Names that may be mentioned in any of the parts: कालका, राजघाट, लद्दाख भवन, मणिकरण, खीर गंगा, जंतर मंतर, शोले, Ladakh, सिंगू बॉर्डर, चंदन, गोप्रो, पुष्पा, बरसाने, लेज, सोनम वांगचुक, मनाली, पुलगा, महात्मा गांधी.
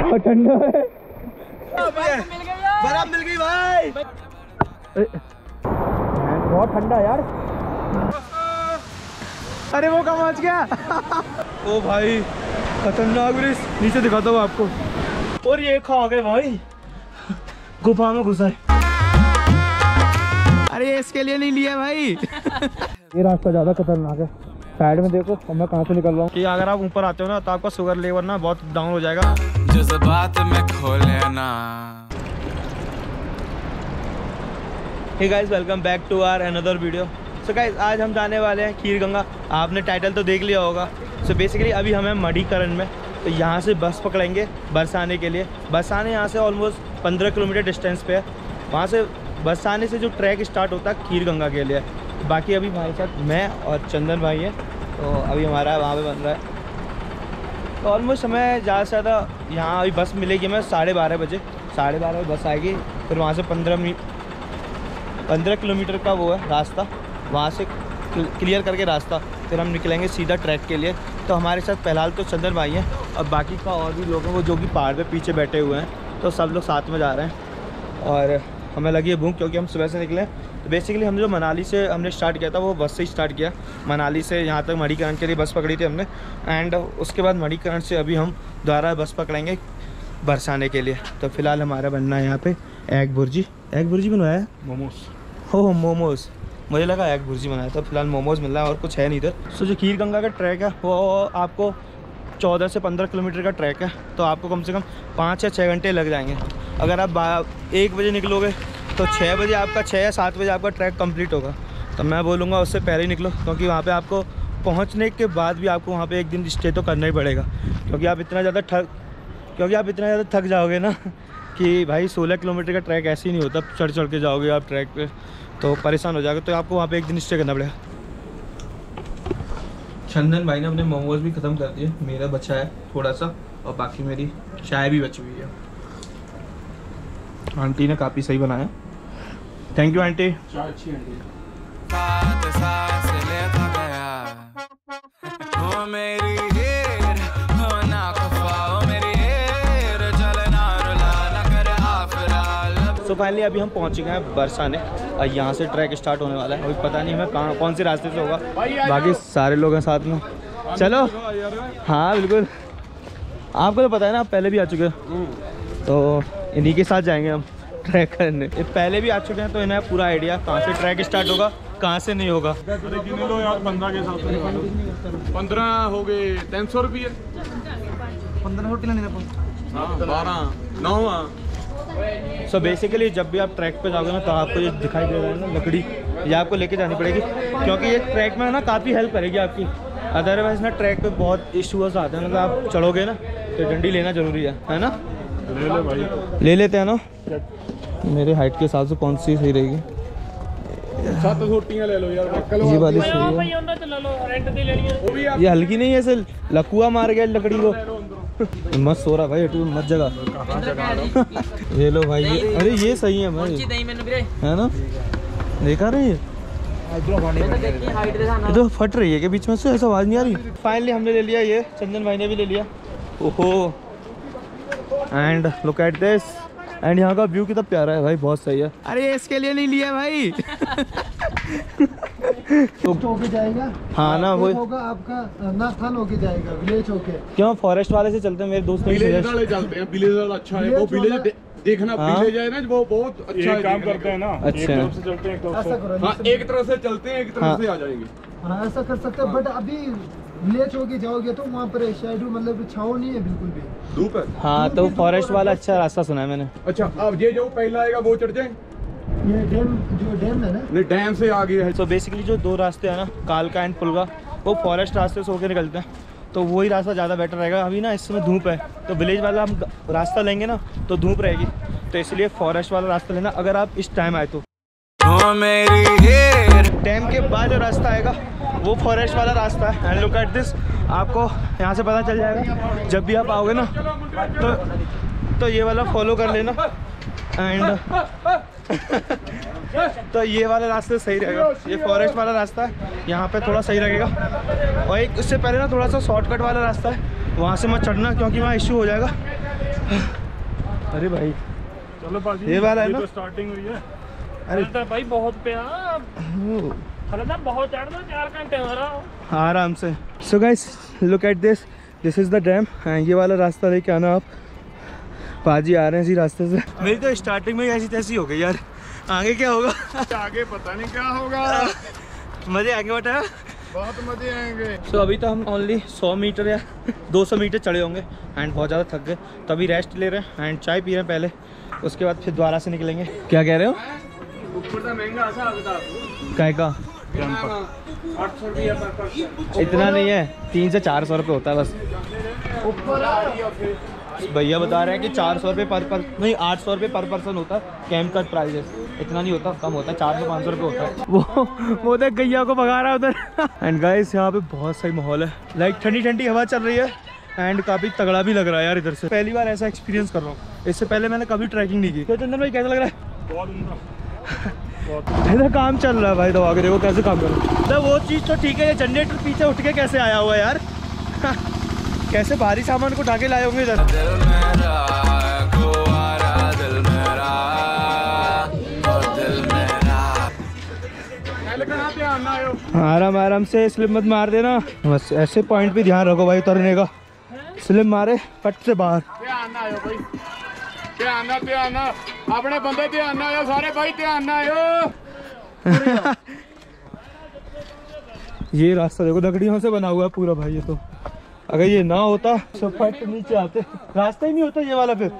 बहुत ठंडा है। बर्फ मिल गई भाई, बहुत ठंडा यार। अरे वो कहाँ पहुँच गया। ओ भाई खतरनाक ब्रिज, नीचे दिखाता हूँ आपको। और ये खा गए भाई, गुफा में घुसा है। अरे इसके लिए नहीं लिया भाई। ये रास्ता ज्यादा खतरनाक है, साइड में देखो। और मैं कहाँ से निकल रहा हूँ कि अगर आप ऊपर आते हो ना तो आपका शुगर लेवल ना बहुत डाउन हो जाएगा। जज्बात में खो लेना। Hey guys, welcome back to our another video. So guys, आज हम जाने वाले हैं खीर गंगा। आपने टाइटल तो देख लिया होगा। सो बेसिकली अभी हमें मणिकरण में, तो यहाँ से बस पकड़ेंगे बरसाने के लिए। बरसाने यहाँ से ऑलमोस्ट 15 किलोमीटर डिस्टेंस पे है। वहाँ से बरसाने से जो ट्रैक स्टार्ट होता है खीर गंगा के लिए। बाकी अभी हमारे साथ मैं और चंदन भाई है, तो अभी हमारा वहाँ पे बन रहा है। तो ऑलमोस्ट हमें ज़्यादा से ज़्यादा यहाँ अभी बस मिलेगी हमें 12:30 बजे। 12:30 बजे बस आएगी, फिर वहाँ से 15 किलोमीटर का वो है रास्ता। वहाँ से क्लियर करके रास्ता फिर हम निकलेंगे सीधा ट्रैक के लिए। तो हमारे साथ फिलहाल तो चंदन भाई हैं और बाकी का और भी लोग हैं वो जो कि पहाड़ पे पीछे बैठे हुए हैं। तो सब लोग साथ में जा रहे हैं और हमें लगी है भूख, क्योंकि हम सुबह से निकले। तो बेसिकली हम जो मनाली से हमने स्टार्ट किया था वो बस से स्टार्ट किया। मनाली से यहाँ तक मणिकरण के लिए बस पकड़ी थी हमने, एंड उसके बाद मणिकरण से अभी हम दोबारा बस पकड़ेंगे बरसाने के लिए। तो फिलहाल हमारा बनना है यहाँ पे एग भुर्जी। एग भुर्जी बनवाया, मोमोज। हो मोमोज, मुझे लगा एग भुर्जी बनाया था। फिलहाल मोमोज मिल रहा है और कुछ है नहीं इधर। सो जो खीर गंगा का ट्रैक है वो आपको 14 से 15 किलोमीटर का ट्रैक है। तो आपको कम से कम 5 या 6 घंटे लग जाएंगे। अगर आप 1 बजे निकलोगे तो 6 बजे आपका, 6 या 7 बजे आपका ट्रैक कंप्लीट होगा। तो मैं बोलूँगा उससे पहले ही निकलो, क्योंकि वहाँ पे आपको पहुँचने के बाद भी आपको वहाँ पे 1 दिन स्टे तो करना ही पड़ेगा। क्योंकि आप इतना ज़्यादा थक जाओगे ना कि भाई 16 किलोमीटर का ट्रैक ऐसे ही नहीं होता। चढ़ के जाओगे आप ट्रैक पर तो परेशान हो जाओगे। तो आपको वहाँ पर 1 दिन स्टे करना पड़ेगा। चंदन भाई ने अपने मोमोज भी ख़त्म कर दिए, मेरा बचा है थोड़ा सा और बाकी मेरी चाय भी बची हुई है। आंटी ने काफ़ी सही बनाया, थैंक यू आंटी। चाय अच्छी आंटी। तो फाइनली अभी हम पहुँच गए हैं बरसाने और यहाँ से ट्रैक स्टार्ट होने वाला है। अभी पता नहीं हमें कहाँ कौन से रास्ते से होगा। बाकी सारे लोग हैं साथ में। चलो, हाँ बिल्कुल, आपको तो पता है ना, आप पहले भी आ चुके हो। तो इन्हीं के साथ जाएंगे हम ट्रैक करने। ये पहले भी आ चुके हैं तो इन्हें पूरा आइडिया कहाँ से ट्रैक स्टार्ट होगा, कहाँ से नहीं होगा। लो यार, 15 हो गए, 300 रुपये, 15 12 9। सो बेसिकली जब भी आप ट्रैक पे जाओगे ना तो आपको ये दिखाई दे रहा है ना लकड़ी, ये आपको लेके जानी पड़ेगी, क्योंकि ये ट्रैक में ना काफ़ी हेल्प करेगी आपकी। अदरवाइज ना ट्रैक पे बहुत इशूज आते हैं। मतलब आप चढ़ोगे ना तो डंडी लेना ज़रूरी है ना। ले ले भाई, ले लेते हैं ना। मेरे हाइट के हिसाब से कौन सी सही रहेगी? 7 छोटियाँ ले लो यार, ये वाली सही है। ये हल्की नहीं है, ऐसे लकुआ मार गया लकड़ी को। मस्त सो रहा भाई, मत जगह। ये लो भाई, अरे ये सही है भाई, है ना। देखा रही है तो फट रही है के बीच में से, ऐसा आवाज़ नहीं आ रही। फाइनली हमने ले लिया, ये चंदन भाई ने भी ले लिया। ओहो, and look at this. And यहाँ का व्यू कितना प्यारा है भाई, बहुत सही है। अरे इसके लिए नहीं लिया भाई। तो होके जाएगा, हाँ ना, वो होगा आपका नास्थान होके जाएगा, विलेज होके। क्यों फॉरेस्ट वाले से चलते हैं, मेरे दोस्त विलेज वाले चलते हैं। विलेज वाला अच्छा है, वो विलेज देखना, विलेज है ना, वो बहुत अच्छा काम करते हैं ना। अच्छा, एक तरफ से चलते हैं, एक तरफ से आ जाएंगे, ऐसा कर सकते हैं। बट अभी विलेज होके जाओगे तो वहाँ पर शेडो, मतलब छाँव नहीं है बिल्कुल भी, धूप है। हाँ तो फॉरेस्ट वाला अच्छा रास्ता सुना है मैंने। अच्छा, अब ये जो पहला आएगा वो चढ़ जाए, ये डैम जो डैम है ना, ये डैम से आगे है। तो बेसिकली जो 2 रास्ते हैं ना, कालका एंड पुलगा, वो फॉरेस्ट रास्ते से होकर निकलते हैं। तो वही रास्ता ज़्यादा बेटर रहेगा। अभी ना इस समय धूप है, तो विलेज वाला हम रास्ता लेंगे ना तो धूप रहेगी, तो इसलिए फॉरेस्ट वाला रास्ता लेना अगर आप इस टाइम आए तो। डैम के बाद जो रास्ता आएगा वो फॉरेस्ट वाला रास्ता है। एंड लुक एट दिस, आपको यहाँ से पता चल जाएगा जब भी आप आओगे ना, तो ये वाला फॉलो कर लेना। एंड तो ये वाला रास्ता सही रहेगा, ये फॉरेस्ट वाला रास्ता है, यहाँ पे थोड़ा सही रहेगा। और एक उससे पहले ना थोड़ा सा शॉर्टकट वाला रास्ता है, वहाँ से मत चढ़ना क्योंकि वहाँ इश्यू हो जाएगा। अरे भाई चलो पाजी, ये वाला है ना, तो स्टार्टिंग हुई है। अरे भाई बहुत बहुत 4 घंटे हो रहा आराम से। So guys look at this, this is the dam. ये वाला रास्ता लेके आना आप, पाजी आ रहे हैं इसी रास्ते से। मेरी तो स्टार्टिंग में ऐसी तैसी हो गई यार, आगे क्या होगा आगे पता नहीं क्या होगा। मजे आगे बताया, बहुत मजे आएंगे। सो अभी तो हम ओनली 100 मीटर या 200 मीटर चढ़े होंगे एंड बहुत ज़्यादा थक गए, तो अभी रेस्ट ले रहे हैं एंड चाय पी रहे हैं पहले, उसके बाद फिर दोबारा से निकलेंगे। क्या कह रहे हो? काय का 800 रुपये इतना नहीं है, 300 से 400 रुपये होता है बस। भैया बता रहे हैं कि 400 रुपये नहीं 800 रुपये पर पर्सन होता है कैंप का प्राइजेस, इतना नहीं होता, कम होता है, 400 से 500 रुपये होता है। वो उधर गैया को भगा रहा है उधर। एंड गाइस यहाँ पे बहुत सही माहौल है, लाइक ठंडी ठंडी हवा चल रही है एंड काफ़ी तगड़ा भी लग रहा है यार इधर से। पहली बार ऐसा एक्सपीरियंस कर रहा हूँ, इससे पहले मैंने कभी ट्रैकिंग नहीं की। तो चंदन भाई कैसा लग रहा है? बहुत उम्दा। इधर काम चल रहा है भाई, दवा के देखो कैसे काम कर रहा है। वो चीज़ तो ठीक है, जनरेटर पीछे उठ के कैसे आया हुआ है यार, कैसे भारी सामान को उठा के लाए होंगे इधर। आराम आराम से, स्लिप मत मार देना, बस ऐसे पॉइंट पे ध्यान रखो भाई उतरने का। स्लिप मारे पट से बाहर। ध्यान आयो भाई, ध्यान अपने बंदे, ध्यान आयो सारे भाई, ध्यान आयो। ये रास्ता देखो लकड़ियों से बना हुआ है पूरा भाई, ये तो अगर ये ना होता सब पट नीचे आते, रास्ता ही नहीं होता ये वाला। फिर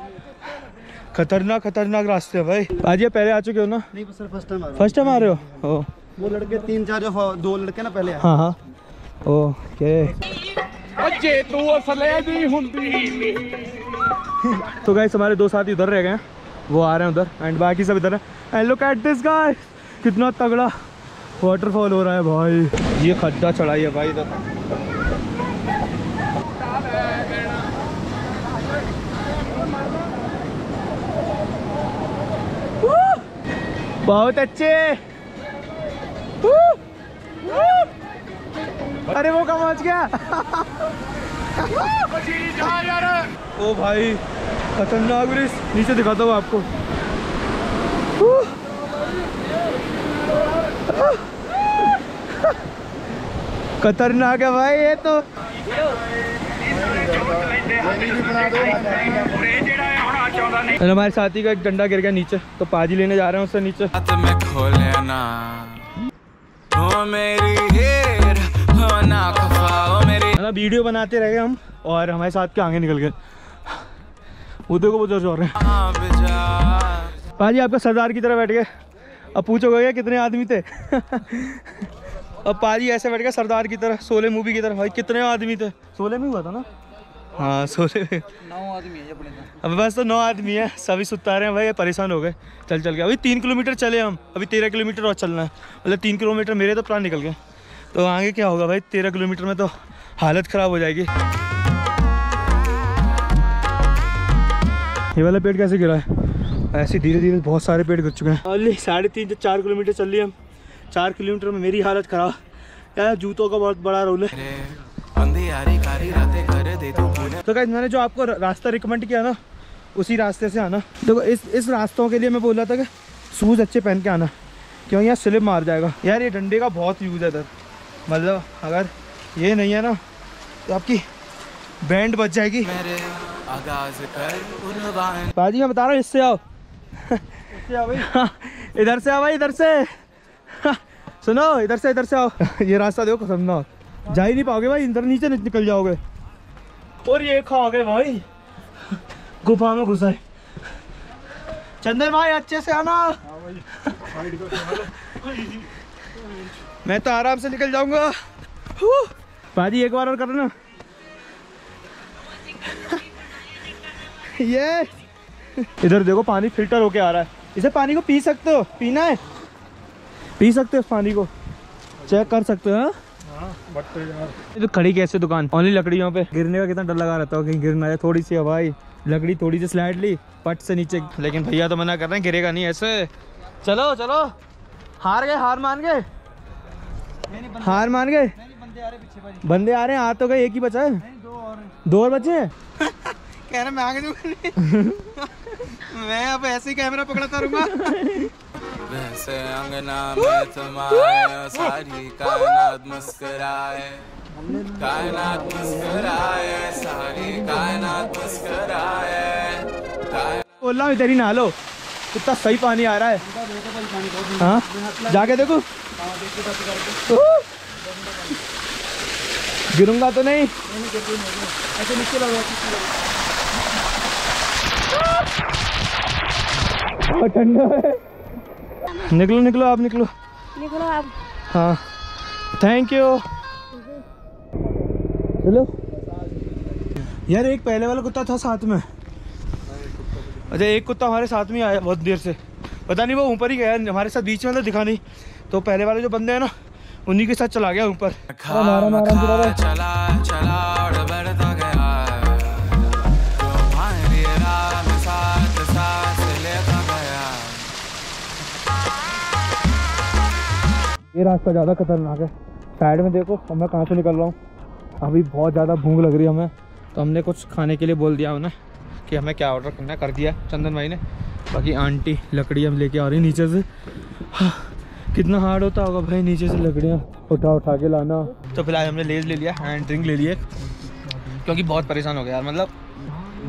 खतरनाक खतरनाक रास्ते है भाई। आज ये पहले आ चुके हो ना? नहीं सर, फर्स्ट टाइम आ रहे हो। वो लड़के 3-4 जो 2 लड़के ना पहले। हाँ हाँ ओके। तो गाइस हमारे 2 साथी उधर रह गए हैं, वो आ रहे हैं उधर एंड बाकी सब इधर है। And look at this guys, कितना तगड़ा वाटरफॉल हो रहा है भाई। ये खड्डा चढ़ाई है भाई इधर। बहुत अच्छे। अरे वो कहाँ पहुँच गया? ओ भाई खतरनाक ब्रिज, नीचे दिखाता हूँ आपको। खतरनाक है भाई ये तो। हमारे साथी का एक डंडा गिर गया नीचे, तो पाजी लेने जा रहे हैं उससे नीचे। वीडियो बनाते रहे हम और हमारे साथ के आगे निकल गए। वो देखो वो जोर जोर रहे हैं। पाजी आपका सरदार की तरह बैठ गए। अब पूछोगे क्या कितने आदमी थे? अब पाजी ऐसे बैठ गए सरदार की तरह, शोले मूवी की तरह। भाई कितने आदमी थे? शोले में हुआ था ना? हाँ शोले में 9 आदमी है अपने। अब बस तो 9 आदमी है, सभी सुता रहे हैं भाई, परेशान हो गए चल के। अभी 3 किलोमीटर चले हम, अभी 13 किलोमीटर और चलना है, मतलब 3 किलोमीटर मेरे तो प्राण निकल गए। तो आगे क्या होगा भाई, 13 किलोमीटर में तो हालत ख़राब हो जाएगी। ये वाला पेड़ कैसे गिरा है? ऐसे धीरे धीरे बहुत सारे पेड़ गिर चुके हैं। ओनली 3.5 से 4 किलोमीटर चल रही हम, 4 किलोमीटर में मेरी हालत ख़राब यार, जूतों का बहुत बड़ा रोल है। तो गाइस मैंने जो आपको रास्ता रिकमेंड किया ना, उसी रास्ते से आना। देखो इस रास्तों के लिए मैं बोल रहा था कि शूज़ अच्छे पहन के आना, क्यों यहाँ स्लिप मार जाएगा यार। ये डंडे का बहुत यूज़ है इधर, मतलब अगर ये नहीं है ना तो आपकी बैंड बच जाएगी। बाजी मैं बता रहा हूँ, इससे आओ इधर से आओ भाई, इधर से सुनो, इधर से आओ। ये रास्ता देखो समझना, जा ही नहीं पाओगे भाई, इधर नीचे निकल जाओगे। और ये खा गए भाई, गुफा में घुसा है। चंदन भाई अच्छे से आना। मैं तो आराम से निकल जाऊंगा। भाजी एक बार और करना। ये इधर देखो पानी फिल्टर होके आ रहा है, इसे पानी को पी सकते हो, पीना है पी सकते हो, इस पानी को चेक कर सकते हो। हाँ यार तो खड़ी कैसे दुकान, ओनली लकड़ियों पे। गिरने का कितना डर लगा रहता है, कहीं गिरना है। थोड़ी सी हवाई लकड़ी, थोड़ी सी स्लाइड ली पट से नीचे, लेकिन भैया तो मना कर रहे हैं गिरेगा नहीं ऐसे। चलो चलो, हार गए, हार मान गए। बंदे आ रहे हैं, आ तो गए, एक ही बचा है, 2 और बचे हैं। कह रहा मैं आगे मैं अब ऐसे ही कैमरा पकड़ा करूंगा। वैसे अंगना में तुम्हारे सारी कायनात मुस्कराए, कायनात मुस्कराए, सारी कायनात मुस्कराए। बोला तेरी ना लो कितना सही पानी आ रहा है। हाँ जाके देखो, गिरूंगा तो नहीं। ऐसे नीचे लगा, ठंडा है। निकलो निकलो आप, निकलो निकलो आप। हाँ थैंक यू। हेलो यार, एक पहले वाला कुत्ता था साथ में। अच्छा एक कुत्ता हमारे साथ में आया बहुत देर से, पता नहीं वो ऊपर ही गया हमारे साथ, बीच में तो दिखा नहीं। तो पहले वाले जो बंदे हैं ना उन्हीं के साथ चला गया ऊपर। ये रास्ता ज़्यादा खतरनाक है, साइड में देखो। और मैं कहाँ से निकल रहा हूँ, अभी बहुत ज़्यादा भूख लग रही है हमें। तो हमने कुछ खाने के लिए बोल दिया उन्हें कि हमें क्या ऑर्डर करना है, कर दिया चंदन भाई ने। बाकी आंटी लकड़ी हम लेके आ रही नीचे से। हाँ, कितना हार्ड होता होगा भाई नीचे से लकड़ियाँ उठा उठा के लाना। तो फिलहाल हमने लेज ले लिया, हैंड ड्रिंक ले लिए, क्योंकि बहुत परेशान हो गया यार। मतलब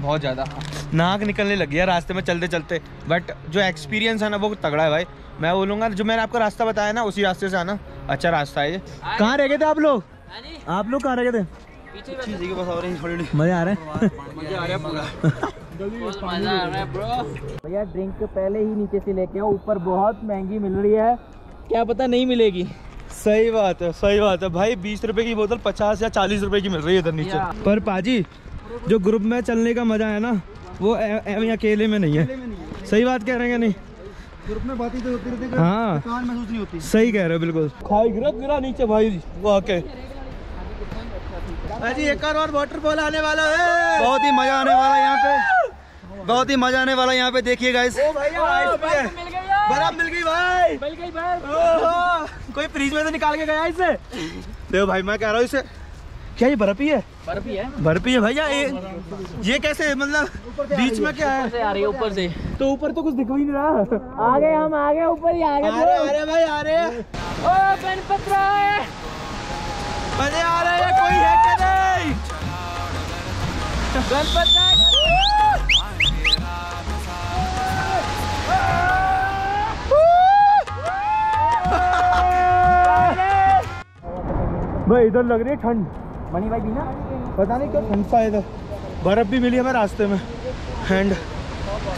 बहुत ज़्यादा नाक निकलने लगी है रास्ते में चलते चलते। बट जो एक्सपीरियंस है ना वो तगड़ा है भाई। मैं बोलूँगा जो मैंने आपको रास्ता बताया ना उसी रास्ते से आना, अच्छा रास्ता है ये। कहाँ रह गए थे आप लोग? कहाँ रह गए थे? मज़े आ रहे हैं भैया। ड्रिंक तो पहले ही नीचे से लेके आओ, ऊपर बहुत महंगी मिल रही है, क्या पता नहीं मिलेगी। सही बात है, सही बात है भाई। 20 रुपए की बोतल 50 या 40 रुपए की मिल रही है इधर नीचे। पर पाजी जो ग्रुप में चलने का मजा है ना वो अकेले में नहीं है। सही बात कह रहे हैं नहीं? ग्रुप में बातें तो होती रहती है, थकान महसूस नहीं होती। सही कह रहे हो बिल्कुल। खाई गिरा नीचे भाई वाके। अजी एक और वाटरफॉल आने वाला है, बहुत ही मजा आने वाला है यहाँ पे, बहुत ही मजा आने वाला है यहाँ पे। देखिए गाइस, बर्फ मिल गई भाई, कोई फ्रिज में तो निकाल के गया इसे। देखो भाई मैं कह रहा हूँ इसे, क्या ये बर्फ ही है? बर्फ ही है, बर्फ ही है भैया। ये कैसे मतलब बीच में क्या है? आ रही है ऊपर से, तो ऊपर तो कुछ दिख ही नहीं रहा। आगे हम आगे ऊपर ही आगे आ रहे भाई, आ रहे मजे आ रहे हैं। कोई है क्या? नहीं भाई इधर लग रही है ठंड मनी भाई भी ना, पता नहीं क्यों ठंड पाए। तो बर्फ़ भी मिली हमें रास्ते में, हैंड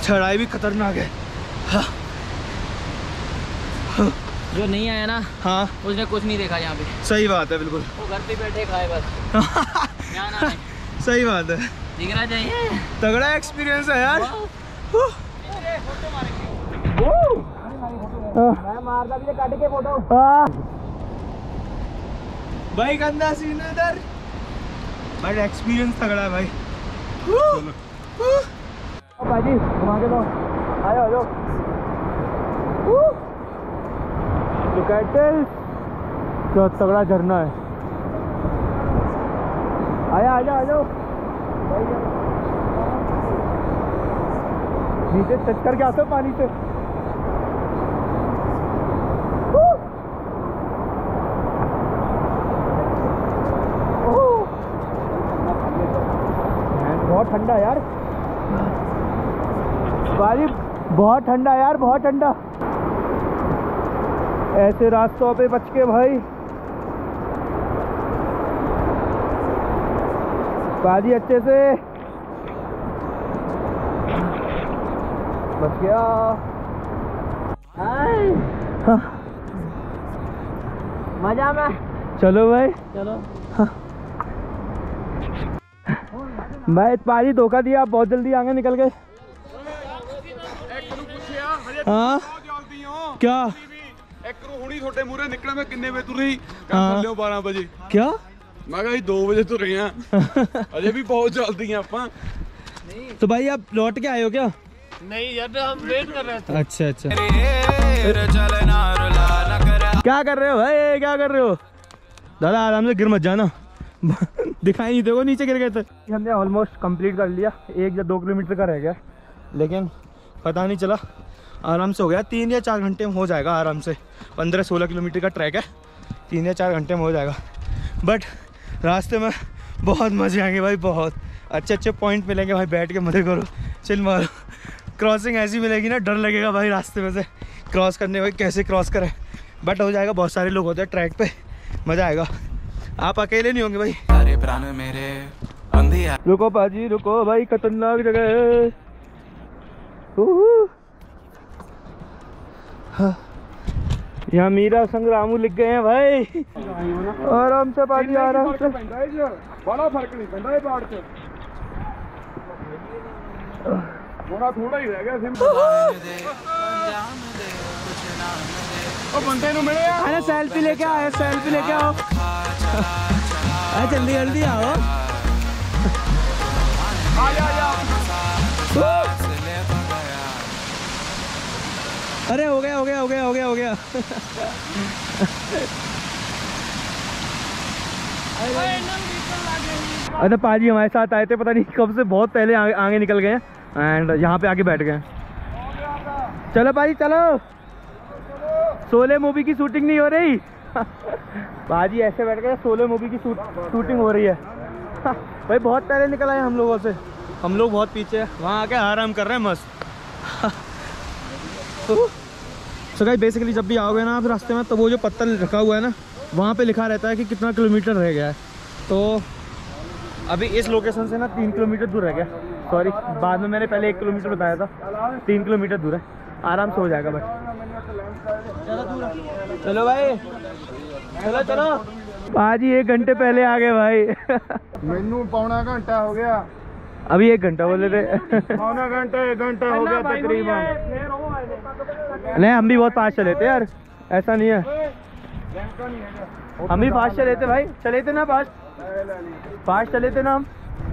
चढ़ाई भी खतरनाक है। हाँ। हाँ। जो नहीं आया ना, हाँ उसने कुछ नहीं देखा यहाँ पे। सही बात है बिल्कुल, वो घर पे बैठे खाए बस। सही बात है, दिखना चाहिए। तगड़ा एक्सपीरियंस है यार। भाई गंदा सीन है इधर, बट एक्सपीरियंस तगड़ा है भाई। भाजी घुमा के दो, आयो आयो। लुक एट दिस, क्या तगड़ा झरना है। आया आजा आजा, नीचे चक्कर के आते पानी से। ठंडा यार भाई, बहुत ठंडा यार, बहुत ठंडा। ऐसे रास्तों पे बच के भाजी अच्छे से बच गया। हाँ। मजा में चलो भाई चलो। हाँ। मैं पाजी धोखा दिया, आप बहुत जल्दी आगे निकल गए। हाँ क्या बजे क्या मैं 2 बजे तो रही अजय भी बहुत जल्दी है। तो भाई आप लौट के आए हो क्या? नहीं यार हम वेट कर रहे थे। अच्छा अच्छा, क्या कर रहे हो भाई, क्या कर रहे हो दादा? आराम से गिर मत जाना, दिखाई नहीं देखो, नीचे गिर गए थे। हमने ऑलमोस्ट कंप्लीट कर लिया, 1 या 2 किलोमीटर का रह गया, लेकिन पता नहीं चला, आराम से हो गया। 3 या 4 घंटे में हो जाएगा आराम से। 15-16 किलोमीटर का ट्रैक है, 3 या 4 घंटे में हो जाएगा। बट रास्ते में बहुत मजे आएंगे भाई, बहुत अच्छे अच्छे पॉइंट मिलेंगे भाई, बैठ के मजे करो, चिल मारो। क्रॉसिंग ऐसी मिलेगी ना, डर लगेगा भाई रास्ते में से क्रॉस करने में, कैसे क्रॉस करें। बट हो जाएगा, बहुत सारे लोग होते हैं ट्रैक पे, मज़ा आएगा, आप अकेले नहीं होंगे भाई। अरे प्राण मेरे अंधी, रुको पाजी रुको भाई, खतरनाक जगह है। यहाँ मीरा संग रामू लिख गए हैं भाई। आराम से पाजी, आराम से, बड़ा फर्क नहीं पड़ता है बाढ़ से, थोड़ा ही रह गया। अरे सेल्फी लेके आओ, सेल्फी लेके आओ, अरे जल्दी जल्दी आओ। अरे हो गया हो गया हो गया हो गया हो गया। अरे पाजी हमारे साथ आए थे, पता नहीं कब से, बहुत पहले आगे निकल गए एंड यहाँ पे आके बैठ गए। चलो पाजी चलो, शोले मूवी की शूटिंग नहीं हो रही। भाजी ऐसे बैठ गए, शोले मूवी की शूटिंग हो रही है। भाई बहुत पहले निकल आए हम लोगों से, हम लोग बहुत पीछे हैं, वहाँ आके आराम कर रहे हैं मस्त। सो गाइस बेसिकली जब भी आओगे ना आप रास्ते में, तो वो जो पत्ता रखा हुआ है ना, वहाँ पे लिखा रहता है कि कितना किलोमीटर रह गया है। तो अभी इस लोकेशन से ना 3 किलोमीटर दूर रह गया, सॉरी बाद में मैंने पहले 1 किलोमीटर बताया था, 3 किलोमीटर दूर है। आराम से हो जाएगा भाई, चलो भाई चलो चलो। पाजी 1 घंटे पहले आ गए भाई। मैनू पौना घंटा हो गया, अभी 1 घंटा बोले थे, पौना घंटा 1 घंटा हो गया तकरीबन। नहीं हम भी बहुत फास्ट चले थे यार, ऐसा नहीं है, हम भी फास्ट चले थे भाई, चले थे ना फास्ट चले थे ना हम,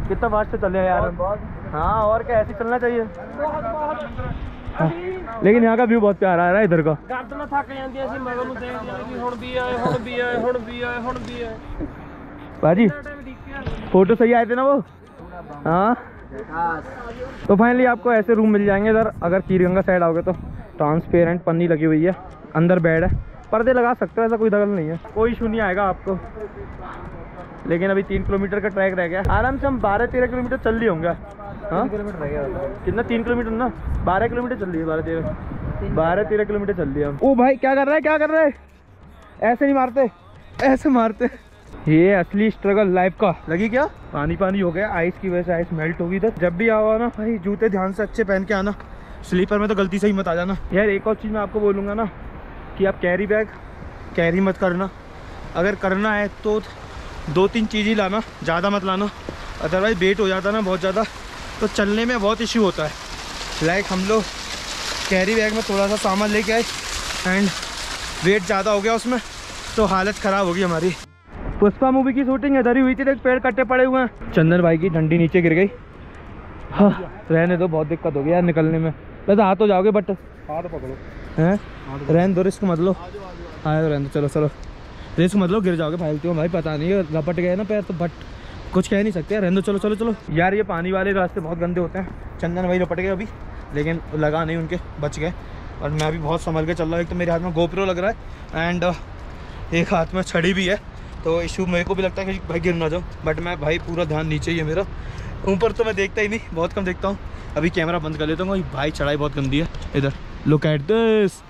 कितना फास्ट से चले यार। हाँ और क्या, ऐसे चलना चाहिए। हाँ, लेकिन यहाँ का व्यू बहुत प्यारा आ रहा है इधर का। भाजी फोटो सही आए थे ना वो। हाँ तो फाइनली आपको ऐसे रूम मिल जाएंगे इधर। अगर खीर गंगा साइड आओगे तो ट्रांसपेरेंट पन्नी लगी हुई है, अंदर बेड है, पर्दे लगा सकते हो, ऐसा कोई दखल नहीं है, कोई इशू नहीं आएगा आपको। लेकिन अभी 3 किलोमीटर का ट्रैक रह गया, आराम से हम 12-13 किलोमीटर चल लिए होंगे। हाँ कितना, 3 किलोमीटर ना, 12 किलोमीटर चल रही है, 12-13 किलोमीटर चल रही है। ओ भाई क्या कर रहा है, क्या कर रहा है, ऐसे नहीं मारते, ऐसे मारते। ये असली स्ट्रगल लाइफ का। लगी क्या, पानी पानी हो गया, आइस की वजह से आइस मेल्ट होगी इधर। जब भी आओ ना भाई जूते ध्यान से अच्छे पहन के आना, स्लीपर में तो गलती से ही मत आ जाना यार। एक और चीज़ मैं आपको बोलूँगा ना कि आप कैरी बैग कैरी मत करना, अगर करना है तो 2-3 चीज़ ही लाना, ज़्यादा मत लाना, अदरवाइज वेट हो जाता ना बहुत ज़्यादा, तो चलने में बहुत इश्यू होता है। लाइक हम लोग कैरी बैग में थोड़ा सा सामान लेके आए एंड वेट ज़्यादा हो गया उसमें, तो हालत ख़राब होगी हमारी। पुष्पा मूवी की शूटिंग इधर ही हुई थी, तो एक पेड़ कट्टे पड़े हुए हैं। चंदन भाई की डंडी नीचे गिर गई। हाँ रहने दो, बहुत दिक्कत हो गई यार निकलने में, वैसे हाथ हो जाओगे बट हाथ पकड़ो हैं, रहने दो, रिस्क मत लो। हाँ रहने दो, चलो चलो रिस्क मत लो, गिर जाओगे फैलती हो भाई, पता नहीं लपट गए ना पैर तो, बट कुछ कह नहीं सकते, रहने दो, चलो चलो चलो। यार ये पानी वाले रास्ते बहुत गंदे होते हैं, चंदन भाई लपट गए अभी, लेकिन लगा नहीं उनके, बच गए। और मैं भी बहुत संभल के चल रहा हूँ, एक तो मेरे हाथ में गोप्रो लग रहा है एंड एक हाथ में छड़ी भी है, तो इशू मेरे को भी लगता है कि भाई गिर ना जाओ, बट मैं भाई पूरा ध्यान नीचे ही है मेरा, ऊपर तो मैं देखता ही नहीं, बहुत कम देखता हूँ। अभी कैमरा बंद कर लेता हूँ भाई, चढ़ाई बहुत गंदी है इधर। लुक एट दिस,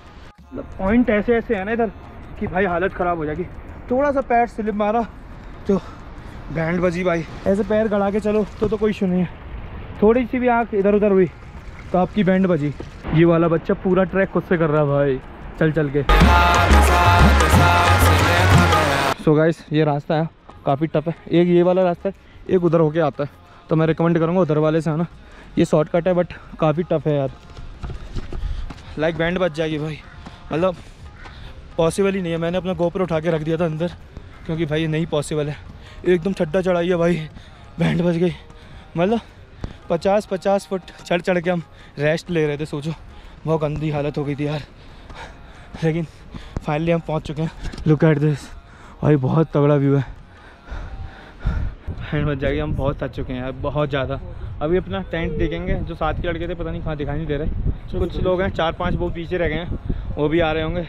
पॉइंट ऐसे ऐसे है ना इधर कि भाई हालत ख़राब हो जाएगी। थोड़ा सा पैर स्लिप मारा तो बैंड बजी भाई, ऐसे पैर गड़ा के चलो तो कोई इशू नहीं है, थोड़ी सी भी आँख इधर उधर हुई तो आपकी बैंड बजी। ये वाला बच्चा पूरा ट्रैक खुद से कर रहा है भाई चल चल के। सो गाइस ये रास्ता है काफ़ी टफ है, एक ये वाला रास्ता है, एक उधर होके आता है, तो मैं रिकमेंड करूँगा उधर वाले से आना। ये शॉर्टकट है बट काफ़ी टफ है यार, लाइक बैंड बज जाएगी भाई, मतलब पॉसिबल ही नहीं है। मैंने अपना गोप्रो उठा के रख दिया था अंदर, क्योंकि भाई ये नहीं पॉसिबल है। एकदम ठड्डा चढ़ाई है भाई, बैंड बज गई, मतलब 50-50 फुट चढ़ चढ़ के हम रेस्ट ले रहे थे, सोचो बहुत गंदी हालत हो गई थी यार। लेकिन फाइनली हम पहुंच चुके हैं। लुक एट दिस भाई, बहुत तगड़ा व्यू है। एंड बच जाएगी। हम बहुत थक चुके हैं यार, बहुत ज़्यादा। अभी अपना टेंट देखेंगे, जो साथ के लड़के थे पता नहीं कहाँ, दिखाई नहीं दे रहे। कुछ लोग हैं 4-5, वो पीछे रह गए हैं, वो भी आ रहे होंगे।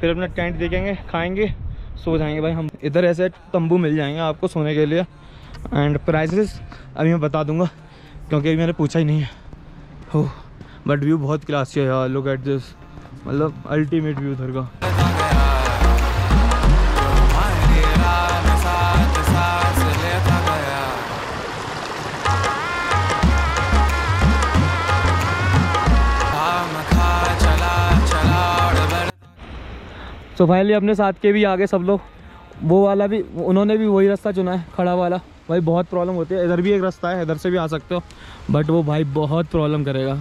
फिर अपना टेंट देखेंगे, खाएँगे, सो जाएंगे भाई हम। इधर ऐसे तंबू मिल जाएंगे आपको सोने के लिए, एंड प्राइसेस अभी मैं बता दूंगा क्योंकि अभी मैंने पूछा ही नहीं है हो। बट व्यू बहुत क्लासी है यार, लुक एट दिस, मतलब अल्टीमेट व्यू उधर का। तो फाइनली अपने साथ के भी आगे सब लोग, वो वाला भी, उन्होंने भी वही रास्ता चुना है, खड़ा वाला। भाई बहुत प्रॉब्लम होती है। इधर भी एक रास्ता है, इधर से भी आ सकते हो, बट वो भाई बहुत प्रॉब्लम करेगा।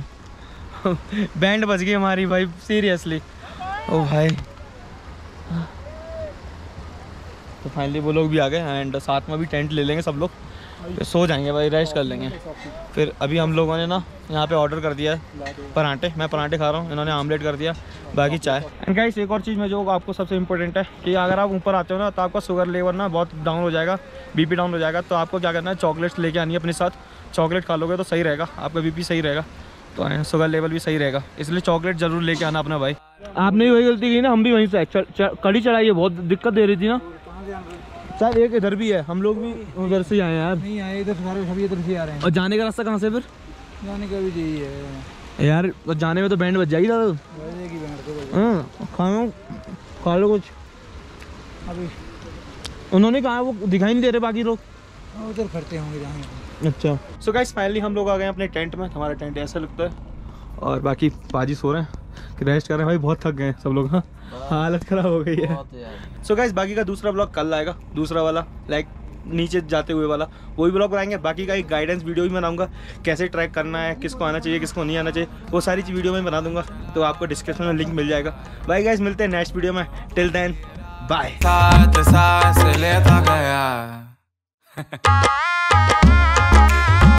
बैंड बज गई हमारी भाई, सीरियसली। ओ भाई, तो फाइनली वो लोग भी आ गए एंड साथ में भी टेंट ले लेंगे सब लोग, सो जाएंगे भाई, रेस्ट कर लेंगे। फिर अभी हम लोगों ने ना यहाँ पे ऑर्डर कर दिया है परांठे, मैं परांठे खा रहा हूँ, इन्होंने आमलेट कर दिया, बाकी चाय। एंड गाइस एक और चीज़ में जो आपको सबसे इम्पोर्टेंट है कि अगर आप ऊपर आते हो ना तो आपका शुगर लेवल ना बहुत डाउन हो जाएगा, बीपी डाउन हो जाएगा। तो आपको क्या करना है, चॉकलेट्स लेके आनी है अपने साथ। चॉकलेट खा लोगे तो सही रहेगा, आपका बीपी सही रहेगा तो शुगर लेवल भी सही रहेगा, इसलिए चॉकलेट जरूर लेके आना अपना भाई। आपने भी वही गलती की ना, हम भी वहीं से कड़ी चढ़ाई है, बहुत दिक्कत दे रही थी ना। सर एक इधर भी है, हम लोग भी उधर से आए यार, नहीं आए इधर से आ रहे हैं। और जाने का रास्ता कहाँ से फिर? जाने का भी यही है यार, जाने में तो बैंड बज जाएगी दादा। खा लो कुछ, उन्होंने कहा वो दिखाई नहीं दे रहे बाकी लोग उधर करते होंगे। अच्छा सो गाइस फाइनली हम लोग आ गए अपने टेंट में। हमारा टेंट ऐसा लगता है और बाकी पाजी सो रहे हैं कि रेस्ट कर रहे हैं भाई, बहुत थक गए हैं सब लोग। हाँ हालत ख़राब हो गई है। सो गाइस बाकी का दूसरा ब्लॉग कल आएगा, दूसरा वाला लाइक नीचे जाते हुए वाला, वही ब्लॉग बनाएंगे। बाकी का एक गाइडेंस वीडियो भी बनाऊंगा, कैसे ट्रैक करना है, किसको आना चाहिए किसको नहीं आना चाहिए, वो सारी चीज़ वीडियो में बना दूंगा। तो आपको डिस्क्रिप्शन में लिंक मिल जाएगा। बाय गाइस, मिलते हैं नेक्स्ट वीडियो में, टिल देन बाय।